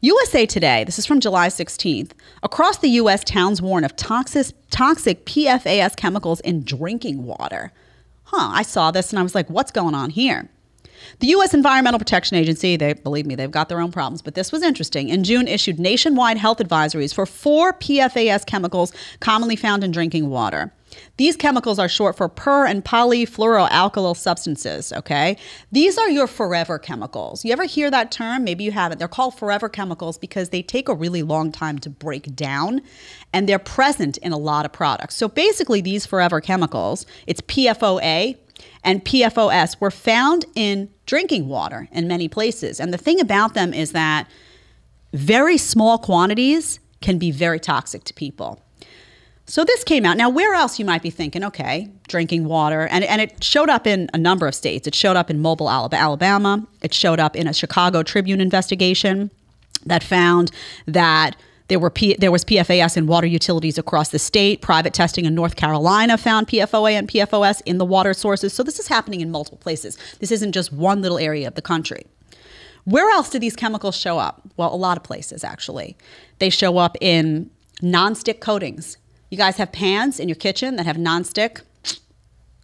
USA Today, this is from July 16th. Across the U.S., towns warn of toxic PFAS chemicals in drinking water. I saw this and I was like, what's going on here? The U.S. Environmental Protection Agency, believe me, they've got their own problems, but this was interesting. In June, issued nationwide health advisories for 4 PFAS chemicals commonly found in drinking water. These chemicals are short for per and polyfluoroalkyl substances, okay? These are your forever chemicals. You ever hear that term? Maybe you haven't. They're called forever chemicals because they take a really long time to break down, and they're present in a lot of products. So basically, these forever chemicals, it's PFOA and PFOS, were found in drinking water in many places. And the thing about them is that very small quantities can be very toxic to people. So this came out. Now, where else you might be thinking, okay, drinking water. And it showed up in a number of states. It showed up in Mobile, Alabama. It showed up in a Chicago Tribune investigation that found that there was PFAS in water utilities across the state. Private testing in North Carolina found PFOA and PFOS in the water sources. So this is happening in multiple places. This isn't just one little area of the country. Where else do these chemicals show up? Well, a lot of places, actually. They show up in nonstick coatings. You guys have pans in your kitchen that have nonstick.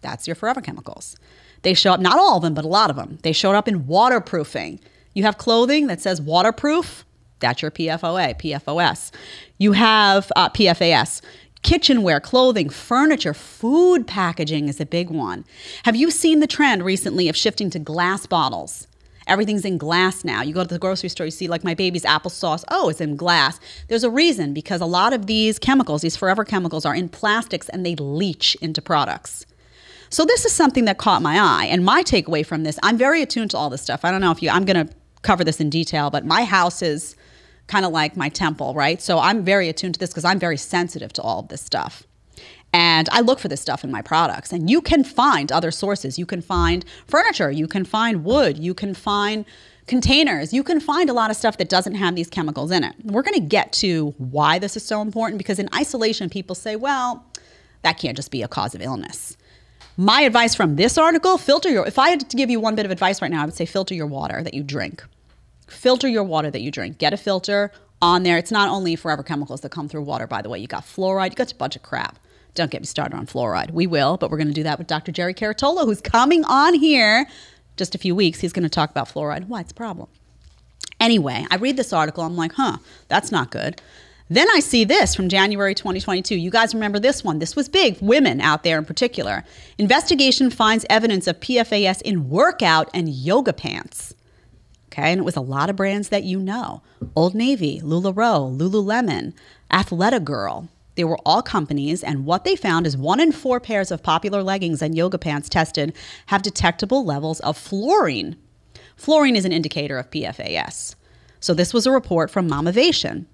That's your forever chemicals. They show up, not all of them, but a lot of them. They showed up in waterproofing. You have clothing that says waterproof. That's your PFOA, PFOS. You have PFAS. Kitchenware, clothing, furniture, food packaging is a big one. Have you seen the trend recently of shifting to glass bottles? Everything's in glass now. You go to the grocery store, you see like my baby's applesauce. Oh, it's in glass. There's a reason, because a lot of these chemicals, these forever chemicals, are in plastics and they leach into products. So this is something that caught my eye. And my takeaway from this, I'm very attuned to all this stuff. I don't know if you, I'm going to cover this in detail, but my house is kind of like my temple, right? So I'm very attuned to this because I'm very sensitive to all of this stuff. And I look for this stuff in my products. And you can find other sources. You can find furniture. You can find wood. You can find containers. You can find a lot of stuff that doesn't have these chemicals in it. We're going to get to why this is so important, because in isolation, people say, well, that can't just be a cause of illness. My advice from this article, filter your, if I had to give you one bit of advice right now, I would say filter your water that you drink. Filter your water that you drink. Get a filter on there. It's not only forever chemicals that come through water, by the way. You got fluoride. You got a bunch of crap. Don't get me started on fluoride. We will, but we're going to do that with Dr. Jerry Caratolo, who's coming on here just a few weeks. He's going to talk about fluoride, why it's a problem. Anyway, I read this article. I'm like, that's not good. Then I see this from January 2022. You guys remember this one. This was big, women out there in particular. Investigation finds evidence of PFAS in workout and yoga pants. Okay, and it was a lot of brands that you know. Old Navy, LuLaRoe, Lululemon, Athleta Girl. They were all companies, and what they found is 1 in 4 pairs of popular leggings and yoga pants tested have detectable levels of fluorine. Fluorine is an indicator of PFAS. So this was a report from Mamavation.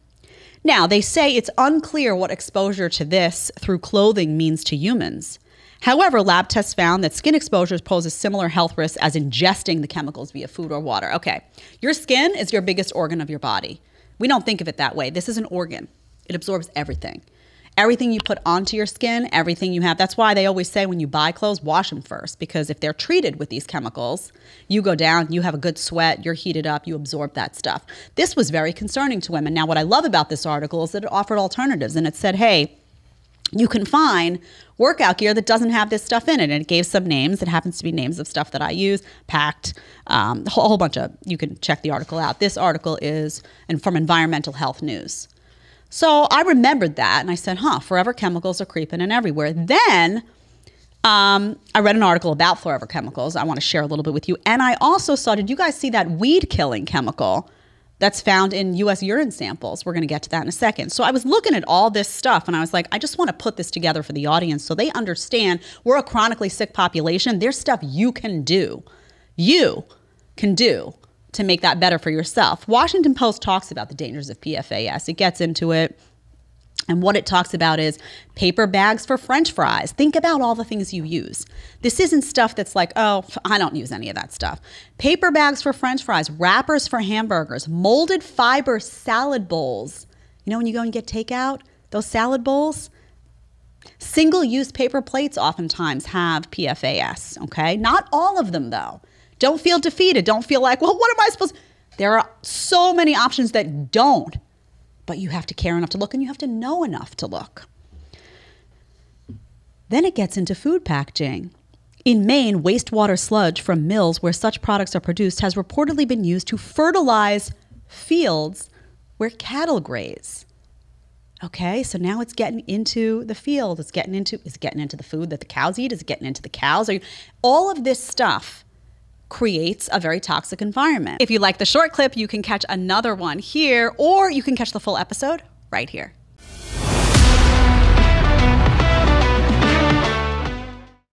Now, they say it's unclear what exposure to this through clothing means to humans. However, lab tests found that skin exposures poses similar health risks as ingesting the chemicals via food or water. Okay, your skin is your biggest organ of your body. We don't think of it that way. This is an organ. It absorbs everything. Everything you put onto your skin, everything you have. That's why they always say when you buy clothes, wash them first, because if they're treated with these chemicals, you go down, you have a good sweat, you're heated up, you absorb that stuff. This was very concerning to women. Now, what I love about this article is that it offered alternatives, and it said, hey, you can find workout gear that doesn't have this stuff in it. And it gave some names. It happens to be names of stuff that I use. Pact, a whole bunch of, you can check the article out. This article is from Environmental Health News. So I remembered that and I said, forever chemicals are creeping in everywhere. Then I read an article about forever chemicals. I want to share a little bit with you. And I also saw, did you guys see that weed killing chemical that's found in US urine samples? We're going to get to that in a second. So I was looking at all this stuff and I was like, I just want to put this together for the audience so they understand we're a chronically sick population. There's stuff you can do. You can do to make that better for yourself. Washington Post talks about the dangers of PFAS. It gets into it. And what it talks about is paper bags for French fries. Think about all the things you use. This isn't stuff that's like, oh, I don't use any of that stuff. Paper bags for French fries, wrappers for hamburgers, molded fiber salad bowls. You know when you go and get takeout, those salad bowls? Single-use paper plates oftentimes have PFAS, okay? Not all of them, though. Don't feel defeated. Don't feel like, well, what am I supposed to? There are so many options that don't, but you have to care enough to look and you have to know enough to look. Then it gets into food packaging. In Maine, wastewater sludge from mills where such products are produced has reportedly been used to fertilize fields where cattle graze. Okay, so now it's getting into the field. It's getting into, is it getting into the food that the cows eat? Is it getting into the cows? All of this stuff creates a very toxic environment. If you like the short clip, you can catch another one here, or you can catch the full episode right here.